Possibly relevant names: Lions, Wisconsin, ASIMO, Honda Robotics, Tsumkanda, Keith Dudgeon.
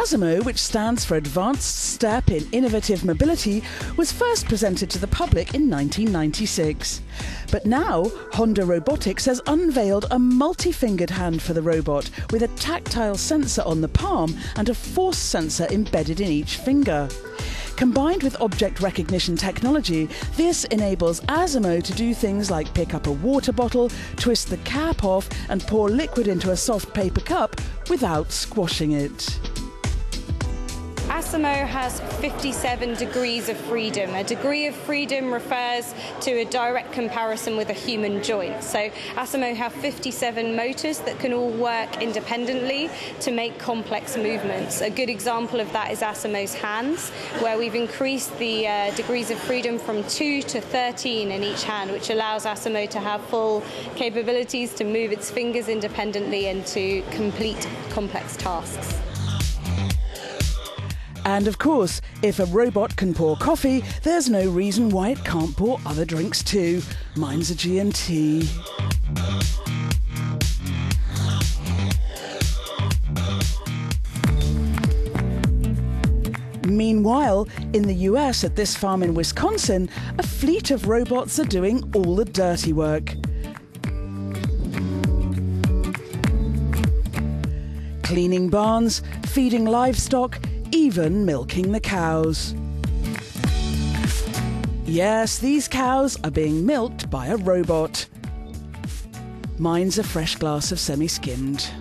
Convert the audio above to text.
ASIMO, which stands for Advanced Step in Innovative Mobility, was first presented to the public in 1996. But now, Honda Robotics has unveiled a multi-fingered hand for the robot, with a tactile sensor on the palm and a force sensor embedded in each finger. Combined with object recognition technology, this enables ASIMO to do things like pick up a water bottle, twist the cap off, and pour liquid into a soft paper cup without squashing it. ASIMO has 57 degrees of freedom. A degree of freedom refers to a direct comparison with a human joint. So ASIMO have 57 motors that can all work independently to make complex movements. A good example of that is ASIMO's hands, where we've increased the degrees of freedom from 2 to 13 in each hand, which allows ASIMO to have full capabilities to move its fingers independently and to complete complex tasks. And of course, if a robot can pour coffee, there's no reason why it can't pour other drinks too. Mine's a G&T. Meanwhile, in the US at this farm in Wisconsin, a fleet of robots are doing all the dirty work. Cleaning barns, feeding livestock, even milking the cows. Yes, these cows are being milked by a robot. Mine's a fresh glass of semi-skimmed.